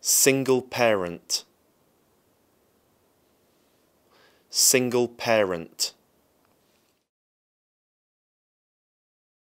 Single parent. Single parent.